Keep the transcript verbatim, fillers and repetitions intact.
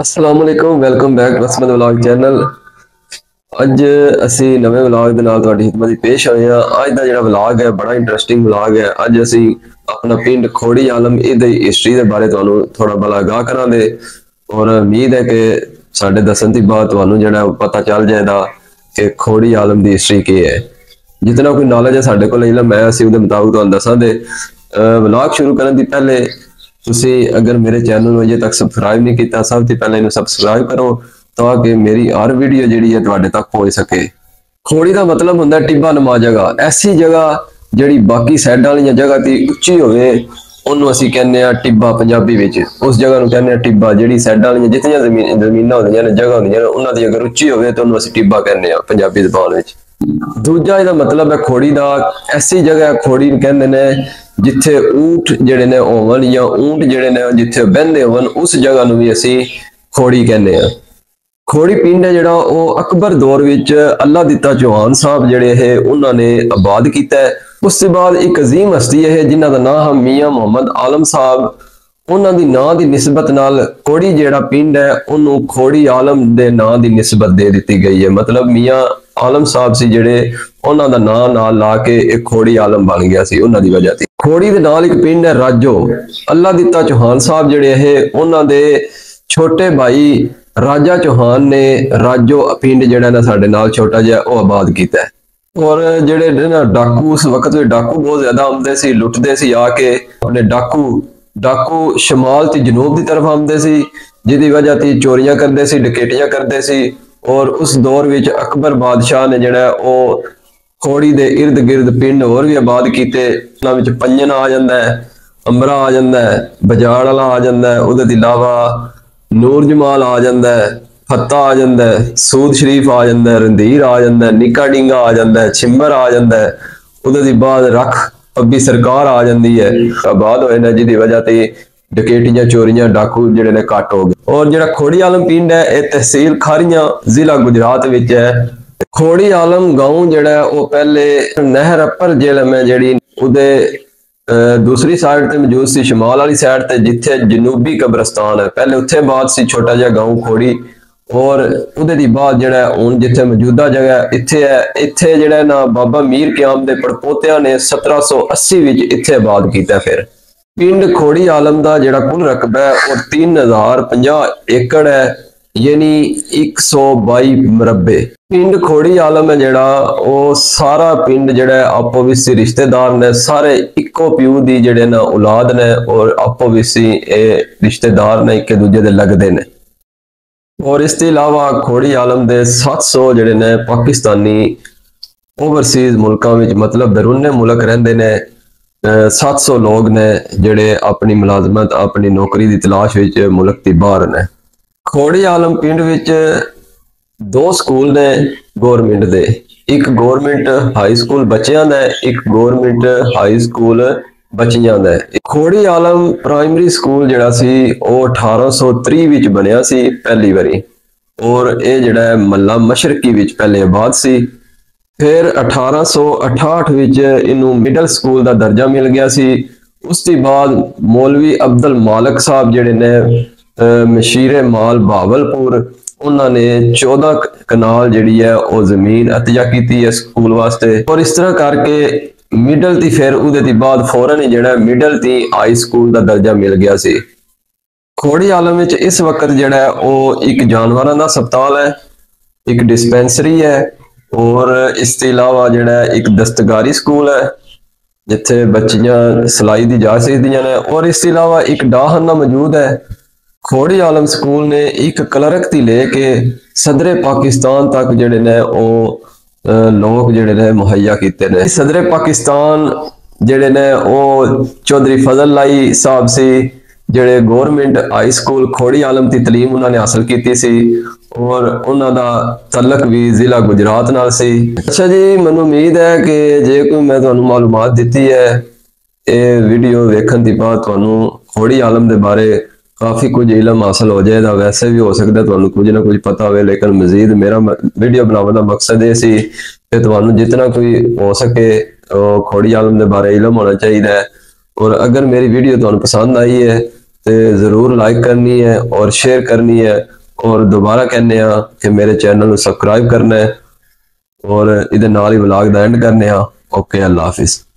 अस्सलाम वालेकुम, welcome back Asmat vlog channel. अज असी नवे व्लॉग दे नाल तुहाडी खिदमत विच पेश होए हां। अज दा जिहड़ा व्लॉग है बड़ा इंटरेस्टिंग व्लॉग है। अज असी अपना पिंड खोड़ी आलम इहदी हिस्ट्री दे बारे तुहानू थोड़ा बला आगाह करांगे और उम्मीद है कि साडे दसन दी बाद तुहानू जिहड़ा पता चल जाएगा कि खोड़ी आलम दी हिस्ट्री की है। जितना कोई नॉलेज है साडे कोल इल्म है असी उहदे मुताबिक तुहानू दसांगे। व्लॉग शुरू करन दी पहले तुसीं अगर मेरे चैनल में अजे तक सबसक्राइब नहीं किया सब तो पहले इन्हें सबसक्राइब करो ताकि मेरी हर वीडियो जिहड़ी है तुहाडे तक पहुंच सके। खोड़ी का मतलब हुंदा टिब्बा नमा जगह, ऐसी जगह जिहड़ी बाकी साइड वाली जगह ती उच्ची होवे उन्होंने असीं कहने आ टिब्बा पंजाबी विच। उस जगह नूं कहने आ टिब्बा। जिहड़ी साइड वाली जितनी जमीन जमीनां होंदियां ने जगह होंदियां ने उन्हां दी अगर उच्ची होवे तो उन्होंने असीं टिब्बा कहने आ पंजाबी ज़बान विच। दूजा इहदा मतलब है खोड़ी का ऐसी जगह खोड़ी कहंदे ने जिथे ऊंट जिहड़े ने होवन या ऊंट जिहड़े ने जिथे बहंदे होवन उस जगह नूं भी असीं खोड़ी कहने आ। खोड़ी पिंड है जिहड़ा ओह अकबर दौर विच अल्लाह दिता चौहान साहब जिहड़े है उन्हां ने आबाद कीता है। उस तों बाद एक अजीम हस्ती है जिन्हां दा नाम है मियां मुहम्मद आलम साहब। उन्हां दी नां दी निस्बत नाल खोड़ी जिहड़ा पिंड है उन्होंने खोड़ी आलम दे नां दी निस्बत दे दित्ती गई है। मतलब मियां आलम साहब सी जिहड़े उन्हां दा नां नाल ला के एक खोड़ी आलम बन गया सी उन्हां दी वजह। खोड़ी दे नाल एक पिंड है राजो। अल्लाह दिता चौहान साहब जिहड़े है उन्हां दे छोटे भाई राजा चौहान ने राजो पिंड जिहड़ा ना साडे नाल छोटा जिहा ओह आबाद कीता है। और जिहड़े ना डाकू उस वक्त डाकू बहुत ज्यादा आउंदे सी लुटदे सी आके अपने डाकू डाकू शमाल ते जनूब की तरफ आउंदे सी जिहदी वजह ती चोरियां करदे सी डकैतियां करदे सी। और उस दौर विच अकबर बादशाह ने जिहड़ा ओह खोड़ी दे इर्द गिर्द पिंड होर भी आबाद कीते। पंजना आ जाता है, अमरा आ जाता है, बजाड़ वाला आ जाता है, उसके अलावा नूरजमाल आ जाता है, फत्ता आ जाता है, सूद शरीफ आ जाता है, रंधीर आ जाता है, निकाडिगा आ जाता है, छिंबर आ जाता है, उसके बाद रख अब्बी सरकार आ जाती है। आबाद होए ना जिहदी वजह से डकैतियां चोरियां डाकू जिहड़े ने घट हो गए। और जिहड़ा खोड़ी आलम पिंड है यह तहसील खारियां जिला गुजरात विच है। खोड़ी आलम गांव जिहड़ा है वह पहले नहर अपर झेलम है जिहड़ी उदे दूसरी साइड से मौजूद सी शमाल वाली साइड से जिथे जनूबी कब्रस्तान है पहले उत्थे बाद सी छोटा जिहा गांव खोड़ी। और उहदे बाद जिहड़ा हुण जिथे मौजूदा जगह इत्थे है इत्थे जिहड़ा ना बाबा मीर क्याम दे पड़पोतियां ने सत्रह सौ अस्सी विच इत्थे आबाद कीता। फिर पिंड खोड़ी आलम का जिहड़ा कुल रकबा है वह तीन हजार पचास एकड़ है यानी एक सौ बाई मुरबे। पिंड खोड़ी आलम है जिहड़ा वह सारा पिंड जिहड़ा आपो विच रिश्तेदार ने सारे इक्को प्यू दी जिहड़े ना औलाद ने और आपो विच रिश्तेदार ने एक दूजे दे लगदे ने। और इस तों इलावा खोड़ी आलम दे सत्त सौ जिहड़े ने पाकिस्तानी ओवरसीज मुल्कां विच मतलब बैरूने मुल्क रहिंदे ने। सत्त सौ लोग ने जिहड़े अपनी मुलाजमत अपनी नौकरी की तलाश विच मुल्क दी बाहर ने। खोड़ी आलम पिंड विच दो स्कूल ने गौरमेंट दे, एक गौरमेंट हाई स्कूल बच्चों का, एक गौरमेंट हाई स्कूल बच्चियां का। खोड़ी आलम प्राइमरी स्कूल जिहड़ा सी ओह अठारह सौ त्रीह विच बनिया सी पहली बारी और यह जिहड़ा है मल्ला मशरकी विच पहले आबाद सी। फिर अठारह सौ अठाहठ विच इनू मिडल स्कूल का दर्जा मिल गया सी। उसके बाद मौलवी अब्दुल मालिक साहब जिहड़े ने मशीरे माल बहावलपुर उन्होंने चौदह कनाल जी है वह जमीन अतिया की है स्कूल वास्ते। और इस तरह करके मिडल ती फिर उसके बाद फौरन ही जो मिडल ती हाई स्कूल का दर्जा मिल गया सी। खोड़ी आलम इस वक्त जोड़ा वह एक जानवरों का अस्पताल है, एक डिस्पेंसरी है और इसके अलावा जोड़ा एक दस्तकारी स्कूल है जिथे बच्चियां सिलाई की जा सकदियां ने। और इसके अलावा एक डाहना मौजूद है। खोड़ी आलम स्कूल ने एक क्लर्क ती लेके सदरे पाकिस्तान तक जिहड़े ने ओह लोग जिहड़े ने मुहैया कीते ने। सदरे पाकिस्तान जिहड़े ने ओह चौधरी फजल लाई साहब से जिहड़े गौरमेंट हाई स्कूल खोड़ी आलम की तलीम उन्होंने हासिल की सी और उन्हों का तलक भी जिला गुजरात नाल सी। अच्छा जी, मैनूं उम्मीद है कि जे कोई मैं तुहानूं मालूमात दित्ती है ये वीडियो वेखण दी बाद तुहानूं खोड़ी आलम दे बारे काफ़ी कुछ इलम हासिल हो जाएगा। वैसे भी हो सकता है कुछ ना कुछ पता हो लेकिन मजीद मेरा वीडियो बनाने का मकसद ये सी कि तुहानू जितना कोई हो सके खोड़ी आलम के बारे इलम होना चाहिए है। और अगर मेरी वीडियो तुहानू पसंद आई है जरूर लाइक करनी है और शेयर करनी है और दोबारा कहने आ कि मेरे चैनल सबसक्राइब करना है और इधर नाल ही व्लॉग दा एंड करने आ। ओके अल्लाह हाफिज।